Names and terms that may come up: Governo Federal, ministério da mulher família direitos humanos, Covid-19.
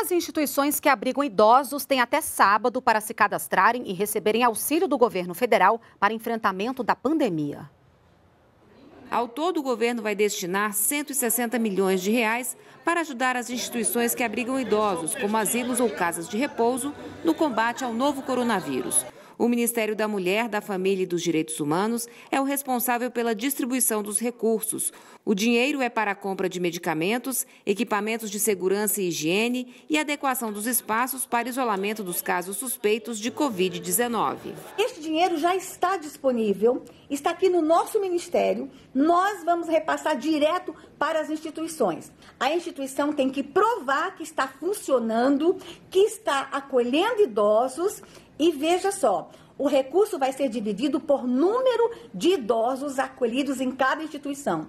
As instituições que abrigam idosos têm até sábado para se cadastrarem e receberem auxílio do governo federal para enfrentamento da pandemia. Ao todo, o governo vai destinar 160 milhões de reais para ajudar as instituições que abrigam idosos, como asilos ou casas de repouso, no combate ao novo coronavírus. O Ministério da Mulher, da Família e dos Direitos Humanos é o responsável pela distribuição dos recursos. O dinheiro é para a compra de medicamentos, equipamentos de segurança e higiene e adequação dos espaços para isolamento dos casos suspeitos de Covid-19. Este dinheiro já está disponível, está aqui no nosso Ministério, nós vamos repassar direto para as instituições. A instituição tem que provar que está funcionando, que está acolhendo idosos. E veja só, o recurso vai ser dividido por número de idosos acolhidos em cada instituição.